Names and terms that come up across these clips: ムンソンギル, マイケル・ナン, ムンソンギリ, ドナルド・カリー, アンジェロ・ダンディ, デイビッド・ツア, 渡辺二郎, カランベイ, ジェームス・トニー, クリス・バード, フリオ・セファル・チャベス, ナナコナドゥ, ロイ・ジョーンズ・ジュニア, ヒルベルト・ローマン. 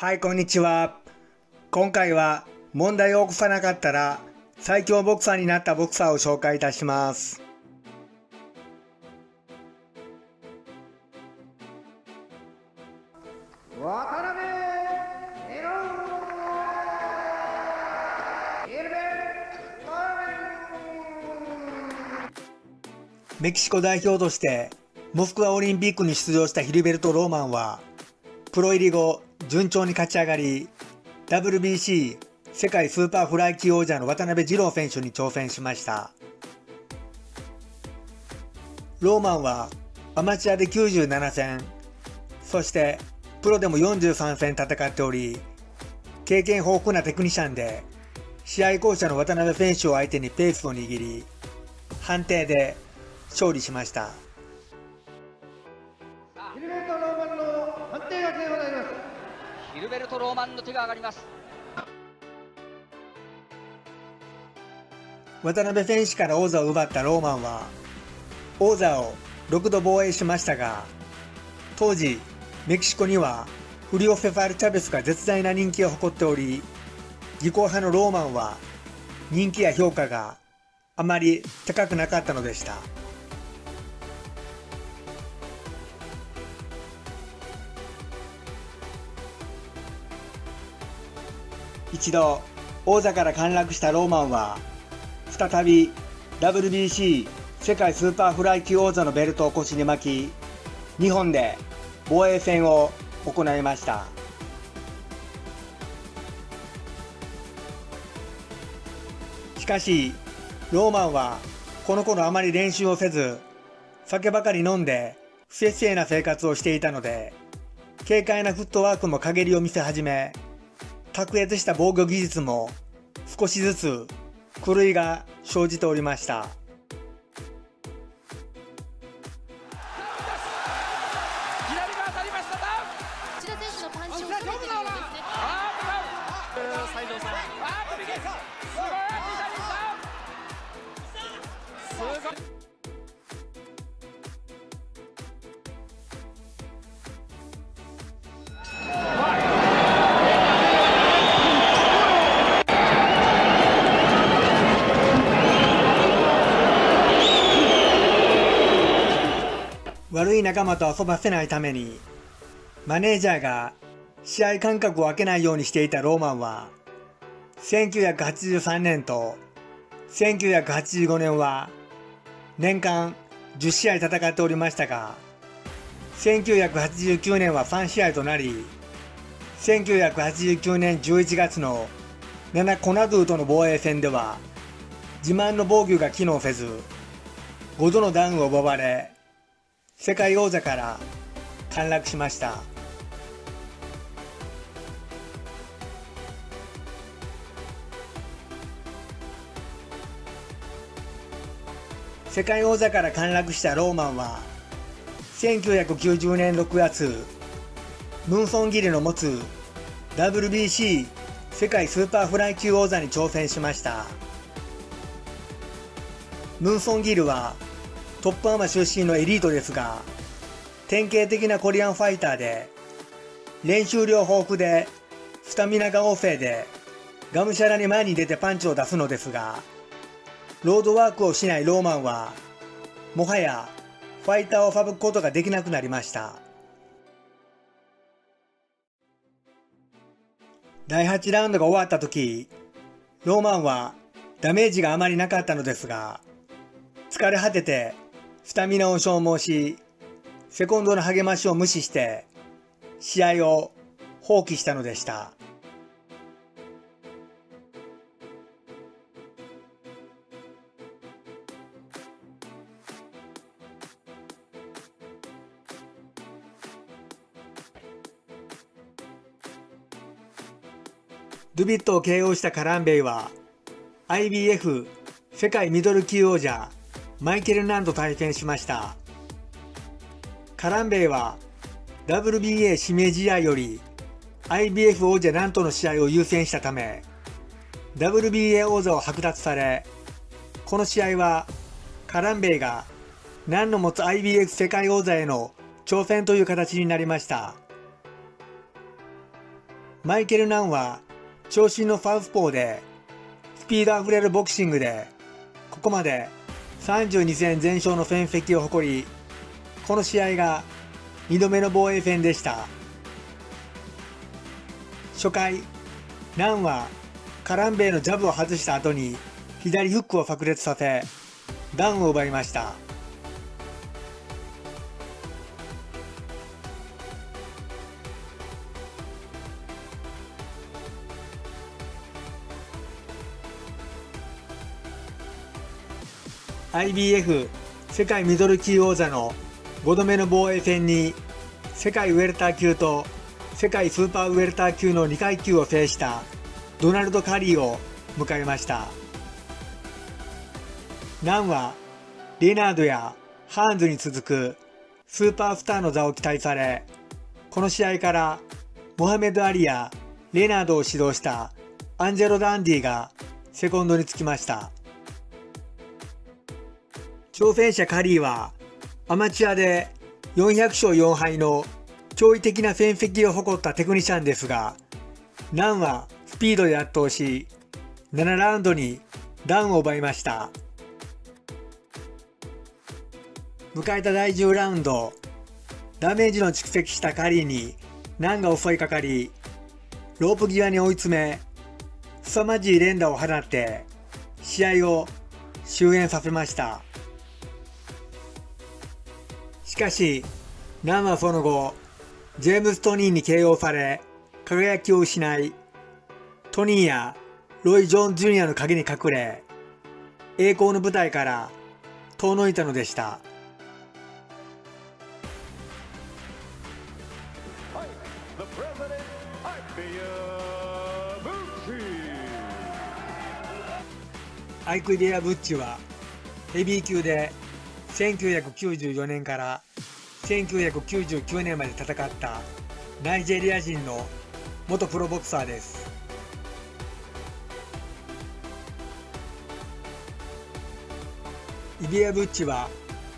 はい、こんにちは。今回は問題を起こさなかったら最強ボクサーになったボクサーを紹介いたします。メキシコ代表としてモスクワオリンピックに出場したヒルベルト・ローマンはプロ入り後順調に勝ち上がり WBC 世界スーパーフライ級王者の渡辺二郎選手に挑戦しました。ローマンはアマチュアで97戦そしてプロでも43戦戦っており経験豊富なテクニシャンで試合巧者の渡辺選手を相手にペースを握り判定で勝利しました。ヒルベルト・ローマンの判定が出ます。ヒルベルト・ローマンの手が上がります。渡辺選手から王座を奪ったローマンは王座を6度防衛しましたが当時メキシコにはフリオ・セファル・チャベスが絶大な人気を誇っており技巧派のローマンは人気や評価があまり高くなかったのでした。一度王座から陥落したローマンは再び WBC 世界スーパーフライ級王座のベルトを腰に巻き2本で防衛戦を行いました。しかしローマンはこの頃あまり練習をせず酒ばかり飲んで不節制な生活をしていたので軽快なフットワークも陰りを見せ始め卓越した防御技術も少しずつ狂いが生じておりました。悪い仲間と遊ばせないためにマネージャーが試合間隔を空けないようにしていたローマンは1983年と1985年は年間10試合戦っておりましたが1989年は3試合となり1989年11月のナナコナドゥとの防衛戦では自慢の防御が機能せず5度のダウンを奪われ世界王座から陥落しました。世界王座から陥落したローマンは1990年6月ムンソンギリの持つ WBC 世界スーパーフライ級王座に挑戦しました。ムンソンギルはトップアマ出身のエリートですが典型的なコリアンファイターで練習量豊富でスタミナが旺盛でがむしゃらに前に出てパンチを出すのですがロードワークをしないローマンはもはやファイターを省くことができなくなりました。第8ラウンドが終わった時ローマンはダメージがあまりなかったのですが疲れ果ててスタミナを消耗しセコンドの励ましを無視して試合を放棄したのでした。ドゥビットを KO したカランベイは IBF 世界ミドル級王者マイケル・ナンと対戦しました。カランベイは WBA 指名試合より IBF 王者ナンとの試合を優先したため WBA 王座を剥奪されこの試合はカランベイがナンの持つ IBF 世界王座への挑戦という形になりました。マイケル・ナンは長身のサウスポーでスピードあふれるボクシングでここまで32戦全勝の戦績を誇り、この試合が2度目の防衛戦でした。初回、ナンはカランベイのジャブを外した後に左フックを炸裂させダウンを奪いました。IBF 世界ミドル級王座の5度目の防衛戦に世界ウェルター級と世界スーパーウェルター級の2階級を制したドナルド・カリーを迎えました。ナンはレナードやハーンズに続くスーパースターの座を期待され、この試合からモハメド・アリやレナードを指導したアンジェロ・ダンディがセコンドにつきました。挑戦者カリーはアマチュアで400勝4敗の驚異的な戦績を誇ったテクニシャンですが、ナンはスピードで圧倒し7ラウンドにダウンを奪いました。迎えた第10ラウンド、ダメージの蓄積したカリーにナンが襲いかかり、ロープ際に追い詰め凄まじい連打を放って試合を終焉させました。しかし、ナンはその後、ジェームス・トニーに KO され、輝きを失い、トニーやロイ・ジョーンズ・ジュニアの陰に隠れ、栄光の舞台から遠のいたのでした。アイク・イデア・ブッチは、ヘビー級で、1994年から1999年まで戦ったナイジェリア人の元プロボクサーです。イディア・ブッチは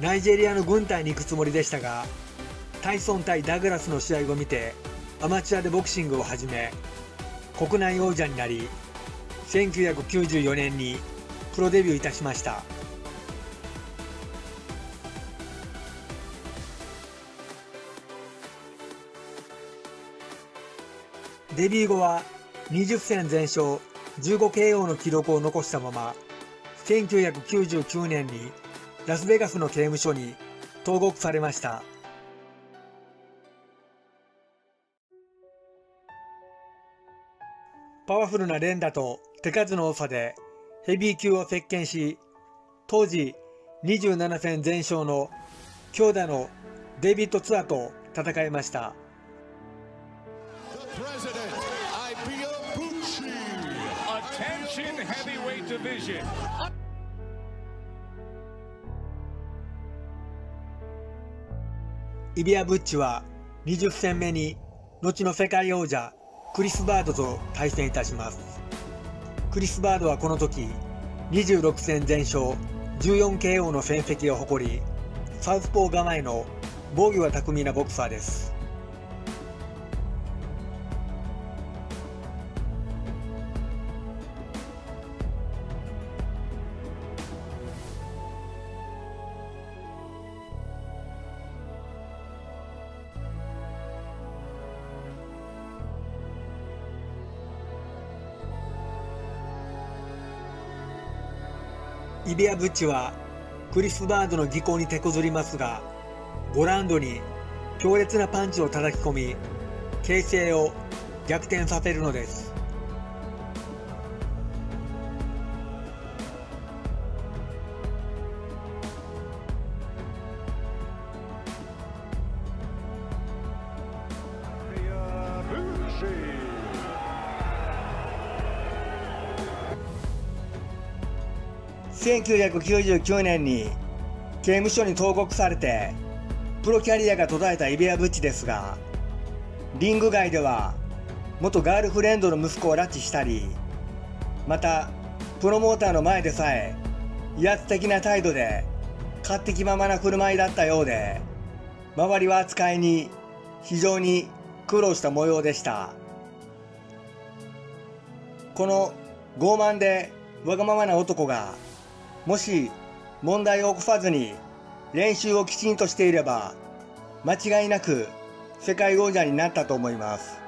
ナイジェリアの軍隊に行くつもりでしたが、タイソン対ダグラスの試合を見てアマチュアでボクシングを始め、国内王者になり1994年にプロデビューいたしました。デビュー後は20戦全勝 15KO の記録を残したまま、1999年にラスベガスの刑務所に投獄されました。パワフルな連打と手数の多さでヘビー級を席巻し、当時27戦全勝の強打のデイビッド・ツアと戦いました。イディア・ブッチは20戦目に後の世界王者クリス・バードと対戦いたします。クリス・バードはこの時26戦全勝 14KO の戦績を誇り、サウスポー構えの防御が巧みなボクサーです。イディア・ブッチはクリス・バードの技巧に手こずりますが、5ラウンドに強烈なパンチを叩き込み形勢を逆転させるのです。1999年に刑務所に投獄されてプロキャリアが途絶えたイディア・ブッチですが、リング外では元ガールフレンドの息子を拉致したり、またプロモーターの前でさえ威圧的な態度で勝手気ままな振る舞いだったようで、周りは扱いに非常に苦労した模様でした。この傲慢でわがままな男が、もし問題を起こさずに練習をきちんとしていれば、間違いなく世界王者になったと思います。